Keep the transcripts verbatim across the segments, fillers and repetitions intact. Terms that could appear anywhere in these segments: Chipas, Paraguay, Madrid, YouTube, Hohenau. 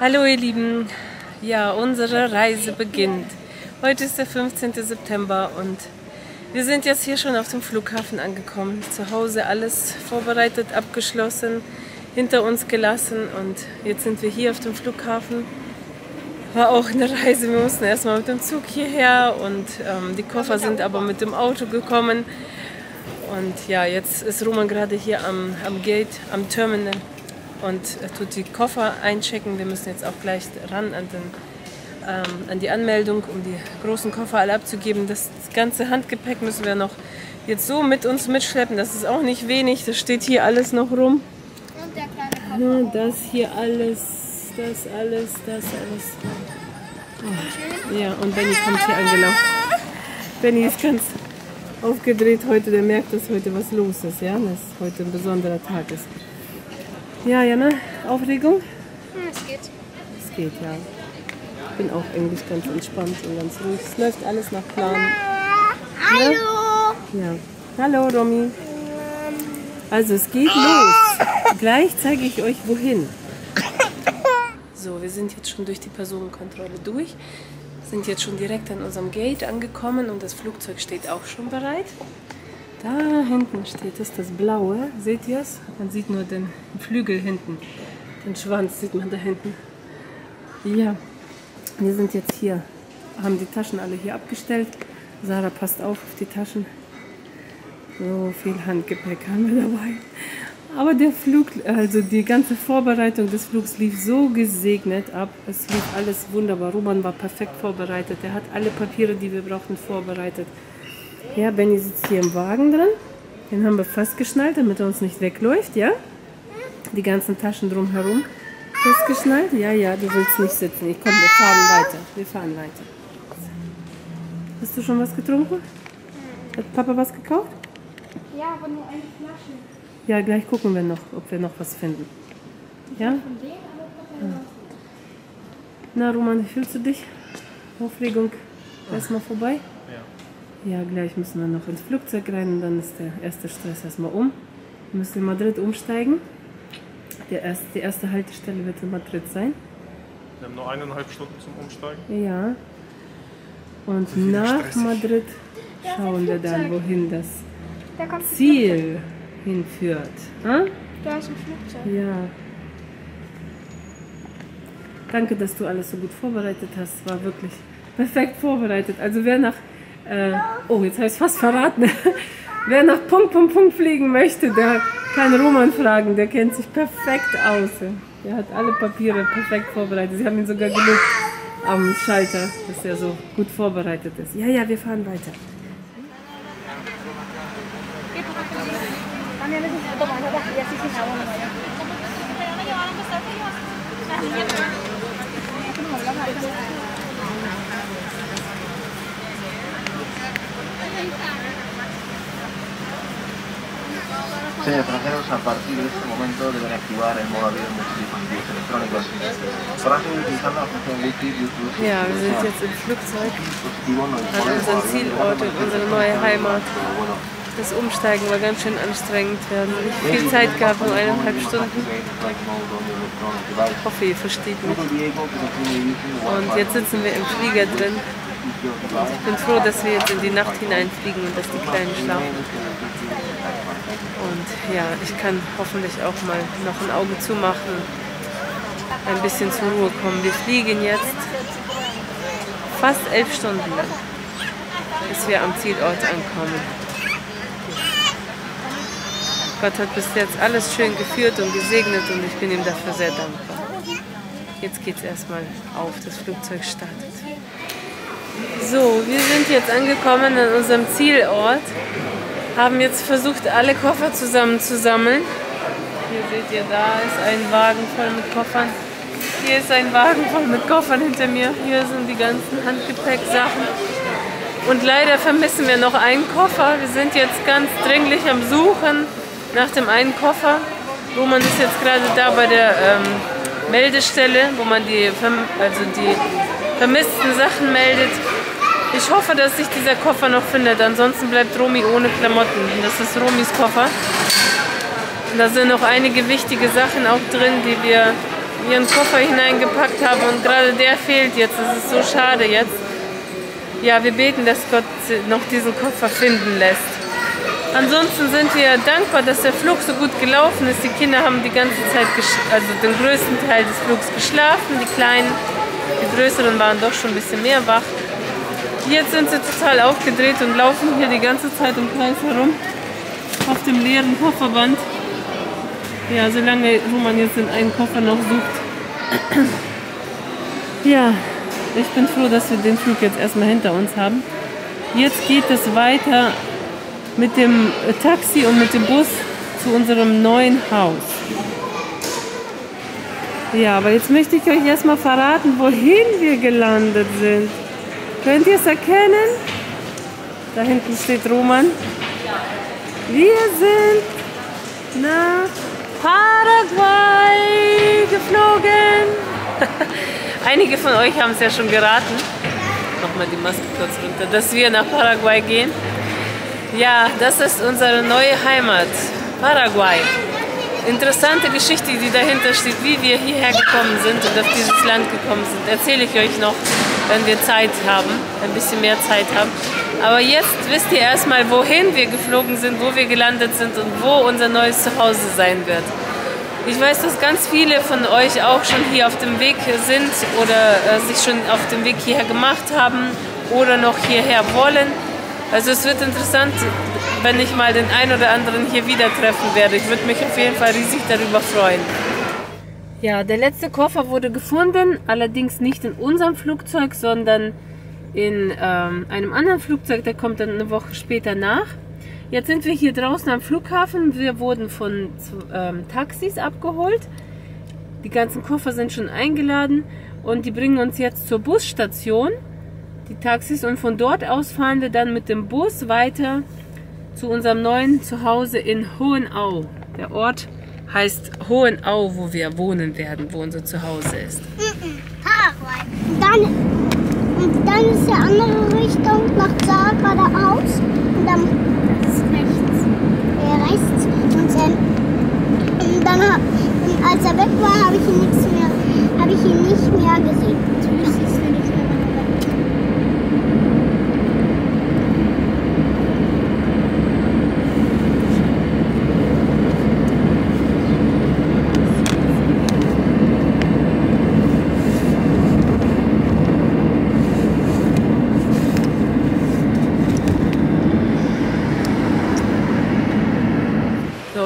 Hallo ihr Lieben, ja, unsere Reise beginnt. Heute ist der fünfzehnte September und wir sind jetzt hier schon auf dem Flughafen angekommen. Zu Hause alles vorbereitet, abgeschlossen, hinter uns gelassen und jetzt sind wir hier auf dem Flughafen. War auch eine Reise, wir mussten erstmal mit dem Zug hierher und ähm, die Koffer sind aber mit dem Auto gekommen. Und ja, jetzt ist Roman gerade hier am, am Gate, am Terminal. Und tut die Koffer einchecken. Wir müssen jetzt auch gleich ran an, den, ähm, an die Anmeldung, um die großen Koffer alle abzugeben. Das ganze Handgepäck müssen wir noch jetzt so mit uns mitschleppen. Das ist auch nicht wenig. Das steht hier alles noch rum. Und der kleine Koffer. Das hier alles, das alles, das alles. Oh. Ja, und Benni kommt hier angelaufen. Benni ist ganz aufgedreht heute. Der merkt, dass heute was los ist. Ja? Dass heute ein besonderer Tag ist. Ja, Jana, Aufregung? Ja, es geht. Es geht, ja. Ich bin auch eigentlich ganz entspannt und ganz ruhig. Es läuft alles nach Plan. Hallo! Ja. Hallo, Romy. Also, es geht los. Gleich zeige ich euch, wohin. So, wir sind jetzt schon durch die Personenkontrolle durch. Sind jetzt schon direkt an unserem Gate angekommen und das Flugzeug steht auch schon bereit. Da hinten steht es, das Blaue. Seht ihr es? Man sieht nur den Flügel hinten. Den Schwanz sieht man da hinten. Ja, wir sind jetzt hier. Haben die Taschen alle hier abgestellt. Sarah passt auf auf die Taschen. So viel Handgepäck haben wir dabei. Aber der Flug, also die ganze Vorbereitung des Flugs lief so gesegnet ab. Es lief alles wunderbar. Roman war perfekt vorbereitet. Er hat alle Papiere, die wir brauchten, vorbereitet. Ja, Benni sitzt hier im Wagen drin. Den haben wir festgeschnallt, damit er uns nicht wegläuft, ja? Die ganzen Taschen drumherum festgeschnallt. Ja, ja, du willst nicht sitzen. Ich komm, wir fahren weiter. Wir fahren weiter. Hast du schon was getrunken? Hat Papa was gekauft? Ja, aber nur eine Flasche. Ja, gleich gucken wir noch, ob wir noch was finden. Ja? Na, Roman, fühlst du dich? Aufregung erstmal vorbei? Ja, gleich müssen wir noch ins Flugzeug rein und dann ist der erste Stress erstmal um. Wir müssen in Madrid umsteigen. Der erste, die erste Haltestelle wird in Madrid sein. Wir haben noch eineinhalb Stunden zum Umsteigen. Ja. Und so nach stressig. Madrid schauen wir dann, wohin das da kommt Ziel hinführt. Ha? Da ist ein Flugzeug. Ja. Danke, dass du alles so gut vorbereitet hast. War wirklich perfekt vorbereitet. Also wer nach Äh, oh, jetzt habe ich es fast verraten. Wer nach Punkt, Punkt, Punkt fliegen möchte, der kann Roman fragen. Der kennt sich perfekt aus. Der hat alle Papiere perfekt vorbereitet. Sie haben ihn sogar gelobt am Schalter, dass er so gut vorbereitet ist. Ja, ja, wir fahren weiter. Señores extranjeros, a partir de este momento deben activar el modo avión de sus dispositivos electrónicos. Para seguir utilizando la función Bluetooth, YouTube. Ja, wir sind jetzt im Flugzeug, an unseren Zielort, in unsere neue Heimat. Das Umsteigen war ganz schön anstrengend. Wir haben nicht viel Zeit gehabt, nur eineinhalb Stunden. Ich hoffe, ihr versteht mich. Und jetzt sitzen wir im Flieger drin. Ich bin froh, dass wir jetzt in die Nacht hineinfliegen und dass die Kleinen schlafen. Und ja, ich kann hoffentlich auch mal noch ein Auge zumachen, ein bisschen zur Ruhe kommen. Wir fliegen jetzt fast elf Stunden lang, bis wir am Zielort ankommen. Gott hat bis jetzt alles schön geführt und gesegnet und ich bin ihm dafür sehr dankbar. Jetzt geht es erstmal auf, das Flugzeug startet. So, wir sind jetzt angekommen an unserem Zielort. Haben jetzt versucht, alle Koffer zusammenzusammeln. Hier seht ihr, da ist ein Wagen voll mit Koffern. Hier ist ein Wagen voll mit Koffern hinter mir. Hier sind die ganzen Handgepäcksachen. Und leider vermissen wir noch einen Koffer. Wir sind jetzt ganz dringlich am Suchen. nach dem einen Koffer, wo man ist jetzt gerade da bei der ähm, Meldestelle, wo man die, also die vermissten Sachen meldet. Ich hoffe, dass sich dieser Koffer noch findet, ansonsten bleibt Romy ohne Klamotten. Das ist Romys Koffer. Und da sind noch einige wichtige Sachen auch drin, die wir in ihren Koffer hineingepackt haben. Und gerade der fehlt jetzt. Das ist so schade jetzt. Ja, wir beten, dass Gott noch diesen Koffer finden lässt. Ansonsten sind wir dankbar, dass der Flug so gut gelaufen ist. Die Kinder haben die ganze Zeit, also den größten Teil des Flugs geschlafen. Die Kleinen, die Größeren waren doch schon ein bisschen mehr wach. Jetzt sind sie total aufgedreht und laufen hier die ganze Zeit im Kreis herum auf dem leeren Kofferband. Ja, solange man jetzt in einen Koffer noch sucht. Ja, ich bin froh, dass wir den Flug jetzt erstmal hinter uns haben. Jetzt geht es weiter mit dem Taxi und mit dem Bus zu unserem neuen Haus. Ja, aber jetzt möchte ich euch erstmal verraten, wohin wir gelandet sind. Könnt ihr es erkennen? Da hinten steht Roman. Wir sind nach Paraguay geflogen. Einige von euch haben es ja schon geraten. Nochmal die Maske kurz runter, dass wir nach Paraguay gehen. Ja, das ist unsere neue Heimat, Paraguay. Interessante Geschichte, die dahinter steht, wie wir hierher gekommen sind und auf dieses Land gekommen sind. Erzähle ich euch noch, wenn wir Zeit haben, ein bisschen mehr Zeit haben. Aber jetzt wisst ihr erstmal, wohin wir geflogen sind, wo wir gelandet sind und wo unser neues Zuhause sein wird. Ich weiß, dass ganz viele von euch auch schon hier auf dem Weg sind oder äh, sich schon auf dem Weg hierher gemacht haben oder noch hierher wollen. Also es wird interessant, wenn ich mal den einen oder anderen hier wieder treffen werde. Ich würde mich auf jeden Fall riesig darüber freuen. Ja, der letzte Koffer wurde gefunden, allerdings nicht in unserem Flugzeug, sondern in ähm, einem anderen Flugzeug, der kommt dann eine Woche später nach. Jetzt sind wir hier draußen am Flughafen, wir wurden von ähm, Taxis abgeholt. Die ganzen Koffer sind schon eingeladen und die bringen uns jetzt zur Busstation, die Taxis, und von dort aus fahren wir dann mit dem Bus weiter zu unserem neuen Zuhause in Hohenau. Der Ort heißt Hohenau, wo wir wohnen werden, wo unser Zuhause ist. Paraguay. Dann, und dann ist die andere Richtung nach geradeaus und dann rechts. Ja, rechts. Und dann, und dann und als er weg war, habe ich ihn nichts mehr, habe ich ihn nicht mehr gesehen. Süß.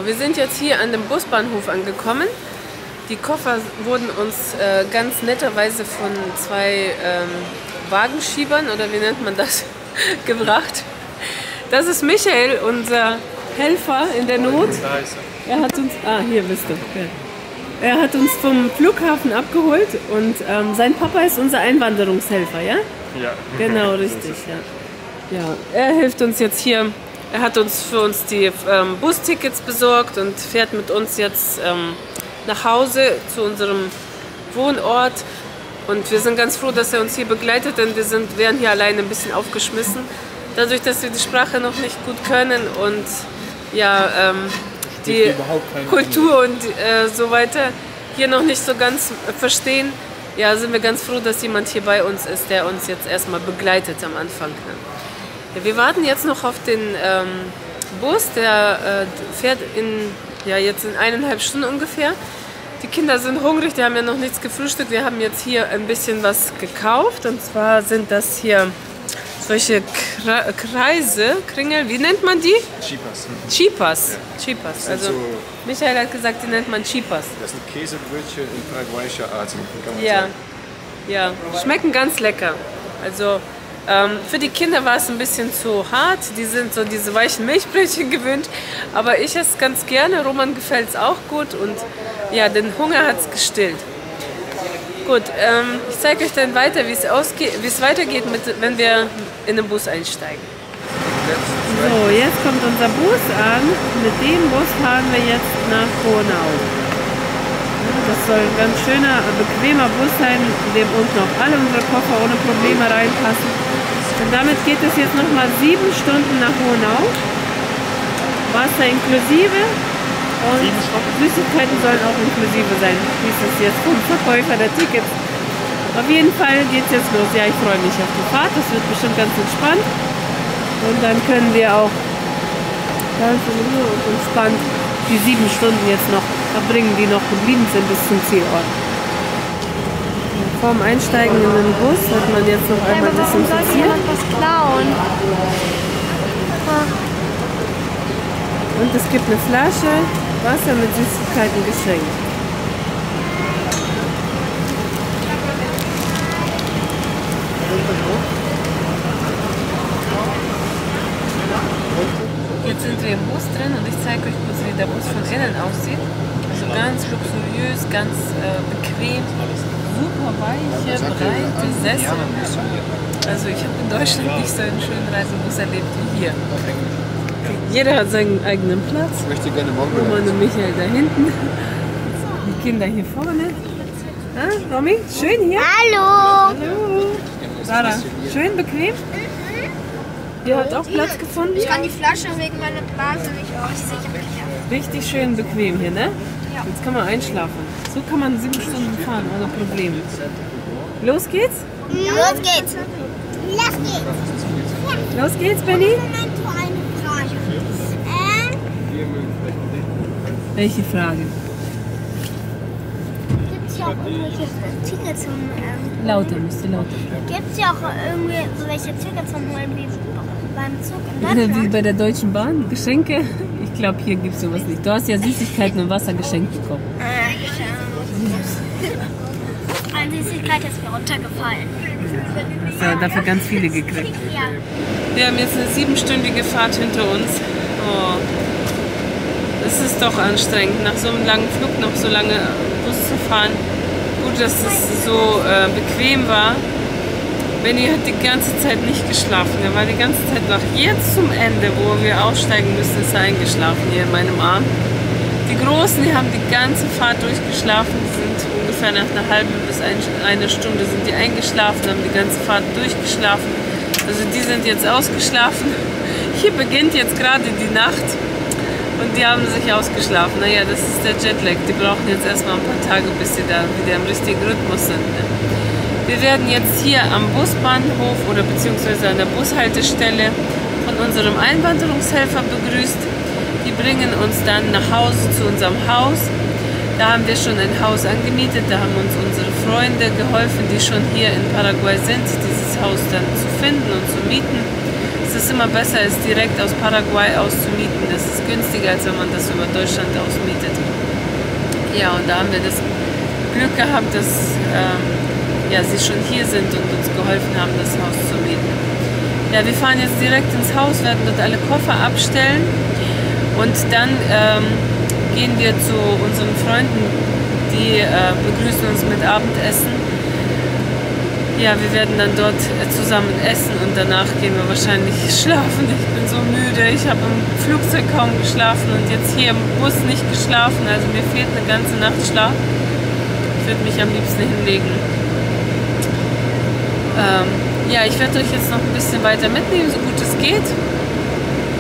Wir sind jetzt hier an dem Busbahnhof angekommen. Die Koffer wurden uns äh, ganz netterweise von zwei ähm, Wagenschiebern, oder wie nennt man das, gebracht. Das ist Michael, unser Helfer in der Not. Er hat uns, ah, hier bist du. Er hat uns vom Flughafen abgeholt und ähm, sein Papa ist unser Einwanderungshelfer, ja? Ja. Genau, richtig. Ja. Ja. Er hilft uns jetzt hier. Er hat uns für uns die ähm, Bustickets besorgt und fährt mit uns jetzt ähm, nach Hause zu unserem Wohnort. Und wir sind ganz froh, dass er uns hier begleitet, denn wir sind, wären hier alleine ein bisschen aufgeschmissen. Dadurch, dass wir die Sprache noch nicht gut können und ja, ähm, die Kultur und äh, so weiter hier noch nicht so ganz verstehen, ja, sind wir ganz froh, dass jemand hier bei uns ist, der uns jetzt erstmal begleitet am Anfang. Wir warten jetzt noch auf den ähm, Bus, der äh, fährt in, ja, jetzt in eineinhalb Stunden ungefähr. Die Kinder sind hungrig, die haben ja noch nichts gefrühstückt. Wir haben jetzt hier ein bisschen was gekauft, und zwar sind das hier solche Kre Kreise, Kringel, wie nennt man die? Chipas. Chipas, ja. Chipas. Also, so Michael hat gesagt, die nennt man Chipas. Das sind Käsebrötchen in paraguayischer Art. Ja, ja, schmecken ganz lecker. Also Ähm, für die Kinder war es ein bisschen zu hart, die sind so diese weichen Milchbrötchen gewöhnt, aber ich esse es ganz gerne, Roman gefällt es auch gut und ja, den Hunger hat es gestillt. Gut, ähm, ich zeige euch dann weiter, wie es weitergeht, mit, wenn wir in den Bus einsteigen. So, jetzt kommt unser Bus an. Mit dem Bus fahren wir jetzt nach Hohenau. Das soll ein ganz schöner, bequemer Bus sein, in dem uns noch alle unsere Koffer ohne Probleme reinpassen. Und damit geht es jetzt nochmal sieben Stunden nach Hohenau. Wasser inklusive und Süßigkeiten sollen auch inklusive sein. Dies ist jetzt vom Verkäufer der Tickets. Auf jeden Fall geht es jetzt los. Ja, ich freue mich auf die Fahrt. Das wird bestimmt ganz entspannt. Und dann können wir auch ganz in Ruhe und entspannt die sieben Stunden jetzt noch verbringen, die noch geblieben sind bis zum Zielort. Vorm Einsteigen in den Bus wird man jetzt noch einmal ein bisschen desinfiziert. Warum sollte jemand was klauen? Und es gibt eine Flasche Wasser mit Süßigkeiten geschenkt. Jetzt sind wir im Bus drin und ich zeige euch kurz, wie der Bus von innen aussieht. Also ganz luxuriös, ganz äh, bequem, super weiche, breite Sessel. Also ich habe in Deutschland nicht so einen schönen Reisebus erlebt wie hier. Jeder hat seinen eigenen Platz. Ich möchte gerne morgen. Roman und Michael da hinten. Die Kinder hier vorne. Ah, Romy, schön hier. Hallo. Hallo. Sarah, schön bequem. Mhm. Ihr habt auch Platz gefunden? Ich kann die Flasche wegen meiner Blase nicht aufsichern. Richtig schön bequem hier, ne? Ja. Jetzt kann man einschlafen. So kann man sieben Stunden fahren ohne Probleme. Los geht's? Ja. Los geht's. Los geht's. Los geht's, Benni. Welche Frage? Gibt es hier auch irgendwelche Tickets zum ähm, Lauter, müsste lauter. Gibt es hier auch irgendwelche Tickets zum Holen wie beim Zug in Deutschland? Wie bei der Deutschen Bahn? Geschenke? Ich glaube, hier gibt es sowas nicht. Du hast ja Süßigkeiten und Wasser geschenkt bekommen. Ah, ja. Eine Süßigkeit ist mir runtergefallen. Hast ja dafür ganz viele gekriegt. Ja. Wir haben jetzt eine siebenstündige Fahrt hinter uns. Oh. Es ist doch anstrengend, nach so einem langen Flug noch so lange Bus zu fahren. Gut, dass es so äh, bequem war. Benni hat die ganze Zeit nicht geschlafen. Er war die ganze Zeit wach. Jetzt zum Ende, wo wir aussteigen müssen, ist er eingeschlafen hier in meinem Arm. Die Großen, die haben die ganze Fahrt durchgeschlafen. Die sind ungefähr nach einer halben bis ein, einer Stunde sind die eingeschlafen, haben die ganze Fahrt durchgeschlafen. Also die sind jetzt ausgeschlafen. Hier beginnt jetzt gerade die Nacht. Und die haben sich ausgeschlafen. Naja, das ist der Jetlag. Die brauchen jetzt erstmal ein paar Tage, bis sie da wieder im richtigen Rhythmus sind. Wir werden jetzt hier am Busbahnhof oder beziehungsweise an der Bushaltestelle von unserem Einwanderungshelfer begrüßt. Die bringen uns dann nach Hause zu unserem Haus. Da haben wir schon ein Haus angemietet. Da haben uns unsere Freunde geholfen, die schon hier in Paraguay sind, dieses Haus dann zu finden und zu mieten. Es ist immer besser, es direkt aus Paraguay auszumieten. Das ist günstiger, als wenn man das über Deutschland ausmietet. Ja, und da haben wir das Glück gehabt, dass ähm, ja, sie schon hier sind und uns geholfen haben, das Haus zu mieten. Ja, wir fahren jetzt direkt ins Haus, werden dort alle Koffer abstellen und dann ähm, gehen wir zu unseren Freunden, die äh, begrüßen uns mit Abendessen. Ja, wir werden dann dort zusammen essen und danach gehen wir wahrscheinlich schlafen. Ich bin so müde, ich habe im Flugzeug kaum geschlafen und jetzt hier im Bus nicht geschlafen. Also mir fehlt eine ganze Nacht Schlaf. Ich würde mich am liebsten hinlegen. Ähm, ja, ich werde euch jetzt noch ein bisschen weiter mitnehmen, so gut es geht.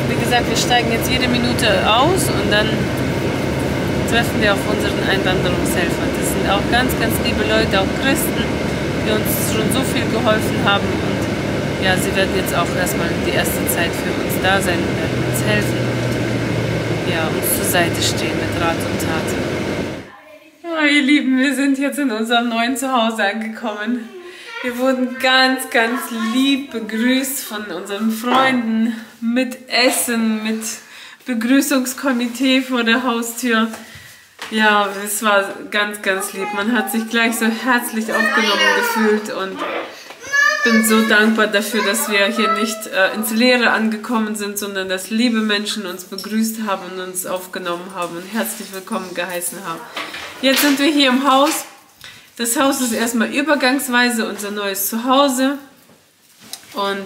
Wie gesagt, wir steigen jetzt jede Minute aus und dann treffen wir auf unseren Einwanderungshelfer. Das sind auch ganz, ganz liebe Leute, auch Christen, die uns schon so viel geholfen haben und ja, sie werden jetzt auch erstmal die erste Zeit für uns da sein und werden uns helfen und ja, uns zur Seite stehen mit Rat und Tat. Ja, ihr Lieben, wir sind jetzt in unserem neuen Zuhause angekommen. Wir wurden ganz, ganz lieb begrüßt von unseren Freunden mit Essen, mit Begrüßungskomitee vor der Haustür. Ja, es war ganz, ganz lieb. Man hat sich gleich so herzlich aufgenommen gefühlt und bin so dankbar dafür, dass wir hier nicht äh, ins Leere angekommen sind, sondern dass liebe Menschen uns begrüßt haben und uns aufgenommen haben und herzlich willkommen geheißen haben. Jetzt sind wir hier im Haus. Das Haus ist erstmal übergangsweise unser neues Zuhause und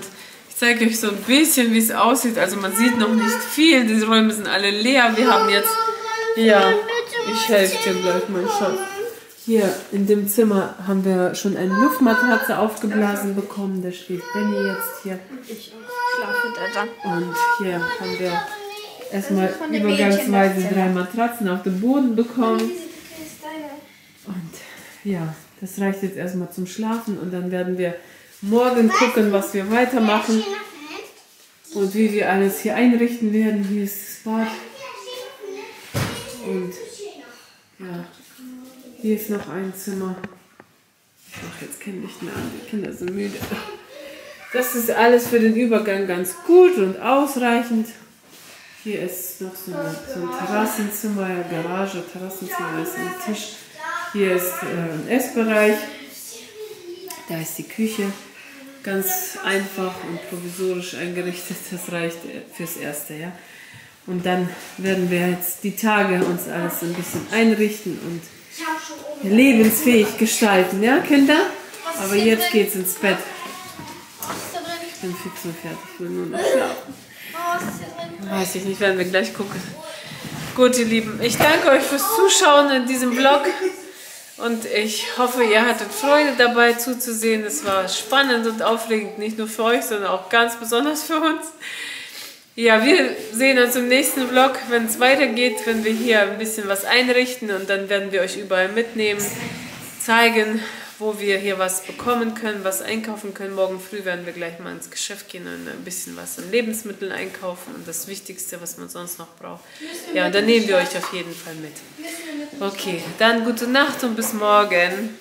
ich zeige euch so ein bisschen, wie es aussieht. Also man sieht noch nicht viel, die Räume sind alle leer. Wir haben jetzt, ja, ich helfe dir gleich mal, Schatz. Hier in dem Zimmer haben wir schon eine Luftmatratze aufgeblasen bekommen. Da steht Benni jetzt hier. Ich schlafe da dann. Und hier haben wir erstmal übergangsweise drei Matratzen auf dem Boden bekommen. Und ja, das reicht jetzt erstmal zum Schlafen. Und dann werden wir morgen gucken, was wir weitermachen und wie wir alles hier einrichten werden. Hier ist das Bad. Und ja, hier ist noch ein Zimmer. Ich mache jetzt kein Licht mehr an, die Kinder sind müde. Das ist alles für den Übergang ganz gut und ausreichend. Hier ist noch so ein, so ein Terrassenzimmer, Garage, Terrassenzimmer, ist ein Tisch. Hier ist äh, ein Essbereich. Da ist die Küche. Ganz einfach und provisorisch eingerichtet. Das reicht fürs Erste, ja. Und dann werden wir jetzt die Tage uns alles ein bisschen einrichten und lebensfähig gestalten, ja, Kinder? Aber jetzt geht's ins Bett. Ich bin fix und fertig, ich will nur noch schlafen. Weiß ich nicht, werden wir gleich gucken. Gut, ihr Lieben, ich danke euch fürs Zuschauen in diesem Vlog. Und ich hoffe, ihr hattet Freude dabei zuzusehen. Es war spannend und aufregend, nicht nur für euch, sondern auch ganz besonders für uns. Ja, wir sehen uns im nächsten Vlog, wenn es weitergeht, wenn wir hier ein bisschen was einrichten, und dann werden wir euch überall mitnehmen, zeigen, wo wir hier was bekommen können, was einkaufen können. Morgen früh werden wir gleich mal ins Geschäft gehen und ein bisschen was an Lebensmitteln einkaufen und das Wichtigste, was man sonst noch braucht. Ja, und dann nehmen wir euch auf jeden Fall mit. Okay, dann gute Nacht und bis morgen.